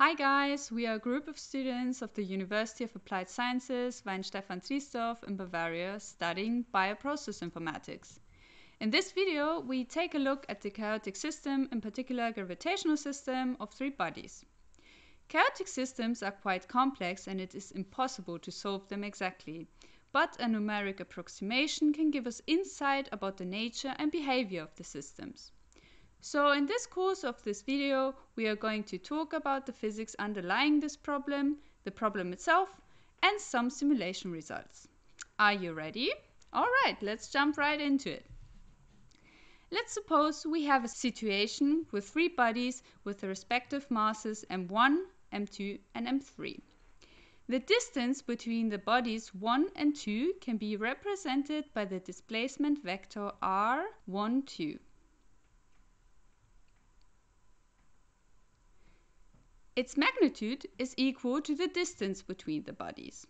Hi guys, we are a group of students of the University of Applied Sciences, Weihenstephan-Triesdorf in Bavaria, studying bioprocess informatics. In this video, we take a look at the chaotic system, in particular gravitational system of three bodies. Chaotic systems are quite complex and it is impossible to solve them exactly, but a numeric approximation can give us insight about the nature and behavior of the systems. So in this course of this video, we are going to talk about the physics underlying this problem, the problem itself, and some simulation results. Are you ready? All right, let's jump right into it. Let's suppose we have a situation with three bodies with the respective masses m1, m2 and m3. The distance between the bodies 1 and 2 can be represented by the displacement vector r12. Its magnitude is equal to the distance between the bodies.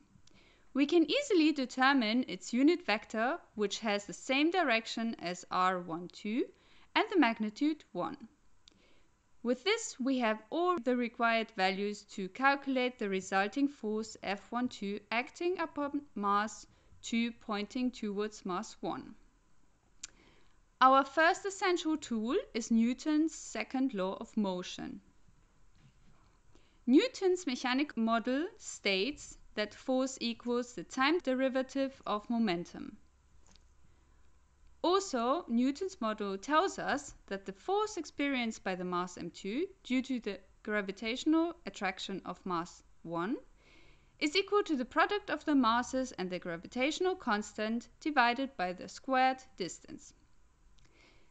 We can easily determine its unit vector, which has the same direction as r12 and the magnitude 1. With this, we have all the required values to calculate the resulting force F12 acting upon mass 2 pointing towards mass 1. Our first essential tool is Newton's second law of motion. Newton's mechanic model states that force equals the time derivative of momentum. Also, Newton's model tells us that the force experienced by the mass m2 due to the gravitational attraction of mass 1 is equal to the product of the masses and the gravitational constant divided by the squared distance.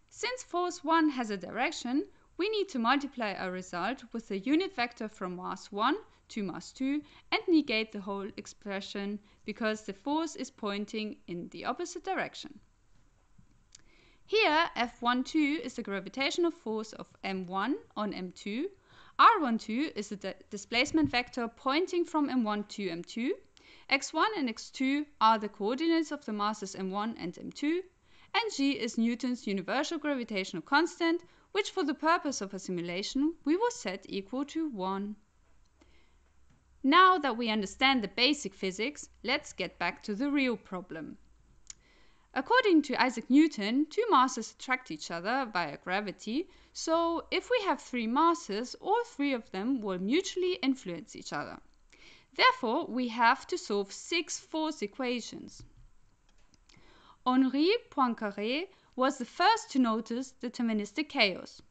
Since force 1 has a direction, we need to multiply our result with the unit vector from mass 1 to mass 2 and negate the whole expression because the force is pointing in the opposite direction. Here F12 is the gravitational force of m1 on m2, r12 is the displacement vector pointing from m1 to m2, x1 and x2 are the coordinates of the masses m1 and m2, and g is Newton's universal gravitational constant, which for the purpose of a simulation we will set equal to 1. Now that we understand the basic physics, let's get back to the real problem. According to Isaac Newton, two masses attract each other via gravity, so if we have three masses, all three of them will mutually influence each other. Therefore, we have to solve 6 force equations. Henri Poincaré was the first to notice deterministic chaos.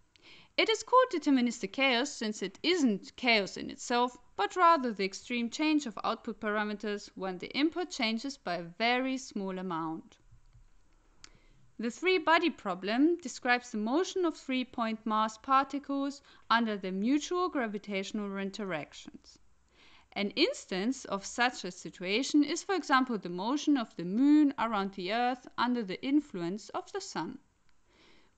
It is called deterministic chaos since it isn't chaos in itself, but rather the extreme change of output parameters when the input changes by a very small amount. The three-body problem describes the motion of three-point mass particles under their mutual gravitational interactions. An instance of such a situation is, for example, the motion of the moon around the Earth under the influence of the sun.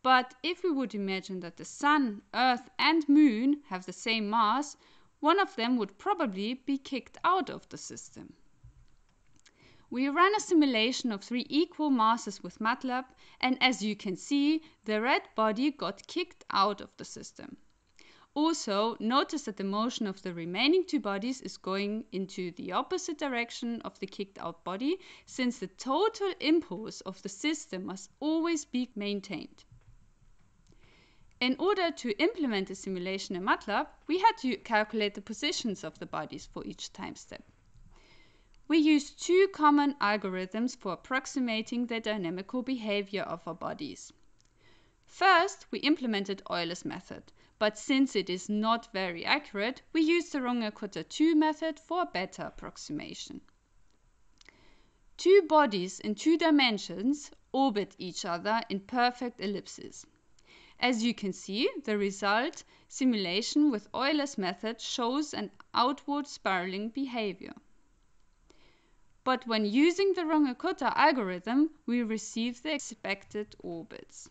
But if we would imagine that the Sun, Earth and Moon have the same mass, one of them would probably be kicked out of the system. We ran a simulation of three equal masses with MATLAB, and as you can see, the red body got kicked out of the system. Also, notice that the motion of the remaining two bodies is going into the opposite direction of the kicked out body, since the total impulse of the system must always be maintained. In order to implement a simulation in MATLAB, we had to calculate the positions of the bodies for each time step. We used two common algorithms for approximating the dynamical behavior of our bodies. First, we implemented Euler's method, but since it is not very accurate, we used the Runge-Kutta 2 method for a better approximation. Two bodies in two dimensions orbit each other in perfect ellipses. As you can see, the result simulation with Euler's method shows an outward spiraling behavior. But when using the Runge-Kutta algorithm, we receive the expected orbits.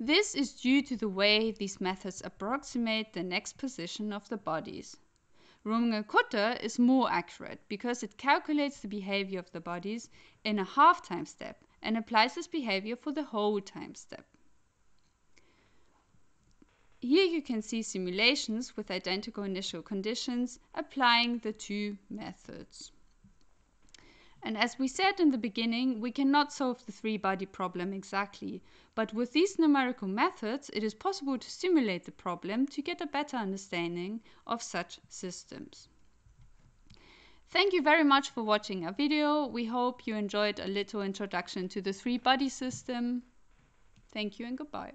This is due to the way these methods approximate the next position of the bodies. Runge-Kutta is more accurate because it calculates the behavior of the bodies in a half time step and applies this behavior for the whole time step. Here you can see simulations with identical initial conditions applying the two methods. And as we said in the beginning, we cannot solve the three-body problem exactly, but with these numerical methods it is possible to simulate the problem to get a better understanding of such systems. Thank you very much for watching our video. We hope you enjoyed a little introduction to the three-body system. Thank you and goodbye.